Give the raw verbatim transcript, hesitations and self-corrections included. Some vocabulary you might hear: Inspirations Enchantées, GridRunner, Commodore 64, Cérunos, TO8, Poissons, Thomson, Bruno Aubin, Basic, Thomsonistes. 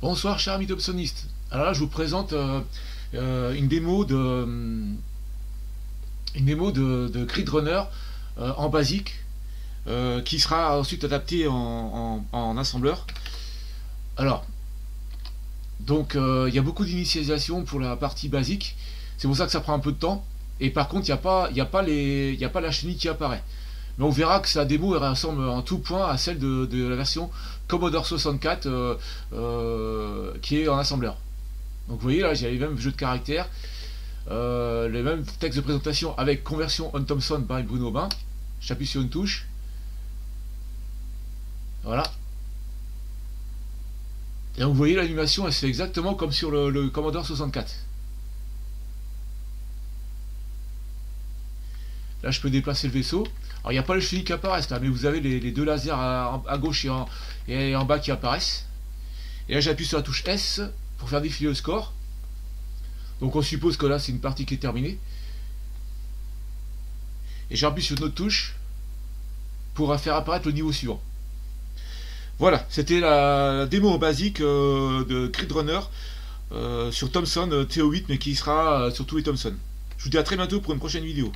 Bonsoir chers amis Thomsonistes. Alors là je vous présente euh, euh, une démo de une démo de, de GridRunner euh, en basique euh, qui sera ensuite adaptée en, en, en assembleur. Alors donc il euh, y a beaucoup d'initialisation pour la partie basique, c'est pour ça que ça prend un peu de temps, et par contre il n'y a pas il n'y a pas les il n'y a pas la chenille qui apparaît. Mais on verra que sa démo elle ressemble en tout point à celle de, de la version Commodore soixante-quatre euh, euh, qui est en assembleur. Donc vous voyez là, j'ai les mêmes jeux de caractères, euh, les mêmes textes de présentation avec conversion on Thomson by Bruno Aubin. J'appuie sur une touche. Voilà. Et donc vous voyez l'animation, elle se fait exactement comme sur le, le Commodore soixante-quatre. Là je peux déplacer le vaisseau. Alors il n'y a pas le chenille qui apparaissent là, mais vous avez les, les deux lasers à, à gauche et en, et en bas qui apparaissent. Et là j'appuie sur la touche S pour faire défiler le score. Donc on suppose que là c'est une partie qui est terminée. Et j'appuie sur une autre touche pour faire apparaître le niveau suivant. Voilà, c'était la démo en basique euh, de GridRunner euh, sur Thomson T O huit, mais qui sera euh, sur tous les Thomson. Je vous dis à très bientôt pour une prochaine vidéo.